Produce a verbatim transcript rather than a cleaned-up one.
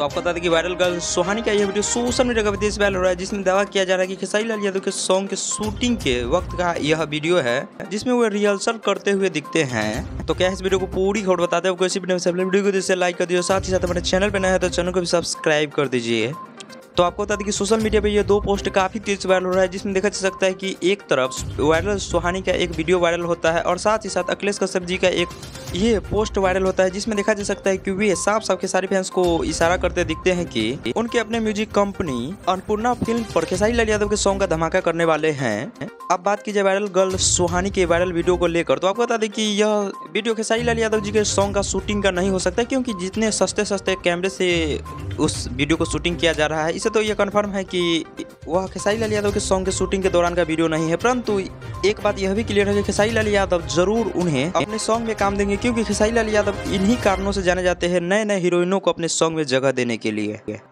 तो आपको बता दें कि वायरल गर्ल सुहानी का यह वीडियो सोशल मीडिया पर तेज वायरल हो रहा है, जिसमें दावा किया जा रहा है कि खेसारी लाल यादव के सॉन्ग के शूटिंग के वक्त का यह वीडियो है, जिसमें वो रिहर्सल करते हुए दिखते हैं। तो क्या है, इस वीडियो को पूरी खबर बताते हैं आपको। इसी वीडियो को जैसे लाइक कर दीजिए, साथ ही साथ हमारे चैनल पर नया है तो चैनल को भी सब्सक्राइब कर दीजिए। तो आपको बता दें कि सोशल मीडिया पे ये दो पोस्ट काफ़ी तेज वायरल हो रहा है, जिसमें देखा जा सकता है कि एक तरफ वायरल सुहानी का एक वीडियो वायरल होता है और साथ ही साथ अखिलेश कश्यप जी का एक ये पोस्ट वायरल होता है, जिसमें देखा जा सकता है कि वे साफ साफ खेसारी फैंस को इशारा करते दिखते हैं कि उनके अपने म्यूजिक कंपनी अन्नपूर्णा फिल्म पर खेसारी लाल यादव के सॉन्ग का धमाका करने वाले हैं। अब बात की जाए वायरल गर्ल सुहानी के वायरल वीडियो को लेकर, तो आपको बता दें कि यह वीडियो खेसारी लाल यादव जी के सॉन्ग का शूटिंग का नहीं हो सकता, क्योंकि जितने सस्ते सस्ते कैमरे से उस वीडियो को शूटिंग किया जा रहा है, इसे तो यह कन्फर्म है कि वह खेसारी लाल यादव के सॉन्ग के शूटिंग के दौरान का वीडियो नहीं है। परंतु एक बात यह भी क्लियर है कि खेसारी लाल यादव जरूर उन्हें अपने सॉन्ग में काम देंगे, क्योंकि खेसारी लाल यादव इन्हीं कारणों से जाने जाते हैं नए नए हीरोइनों को अपने सॉन्ग में जगह देने के लिए।